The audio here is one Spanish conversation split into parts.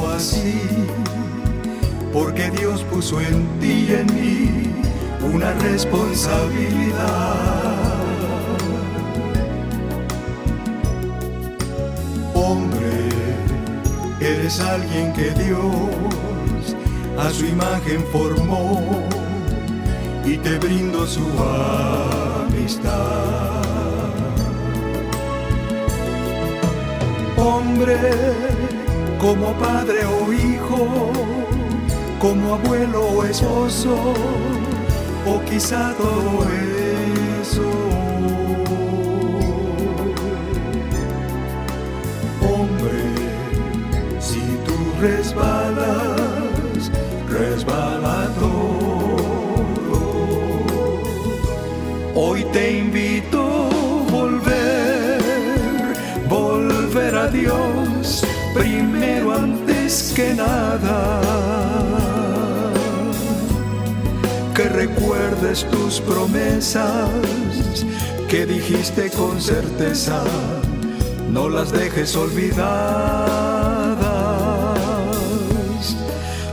llamado así, porque Dios puso en ti y en mí una responsabilidad. Hombre, eres alguien que Dios a su imagen formó, y te brindo su amistad. Hombre, como padre o hijo, como abuelo o esposo, o quizá todo eso. Hombre, si tú resbalas, resbala todo. Hoy te invito a volver a Dios, primero antes que nada. Que recuerdes tus promesas que dijiste con certeza, no las dejes olvidadas.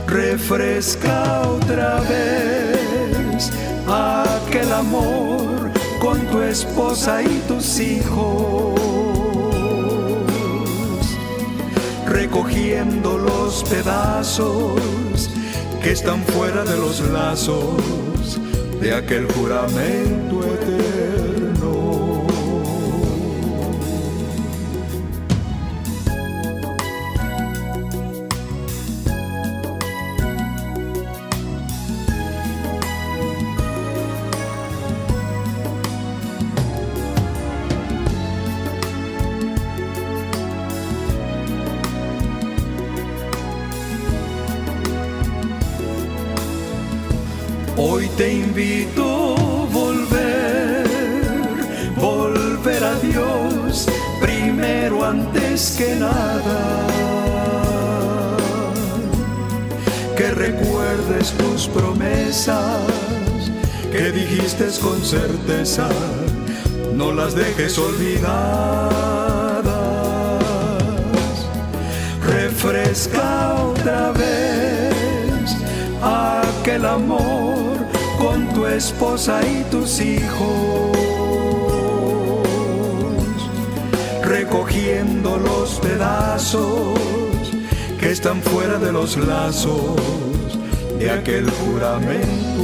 Refresca otra vez aquel amor con tu esposa y tus hijos, recogiendo los pedazos que están fuera de los lazos de aquel juramento eterno. Hoy te invito a volver a Dios, primero antes que nada. Que recuerdes tus promesas que dijiste con certeza, no las dejes olvidadas. Refresca otra vez aquel amor con tu esposa y tus hijos, recogiendo los pedazos que están fuera de los lazos de aquel juramento.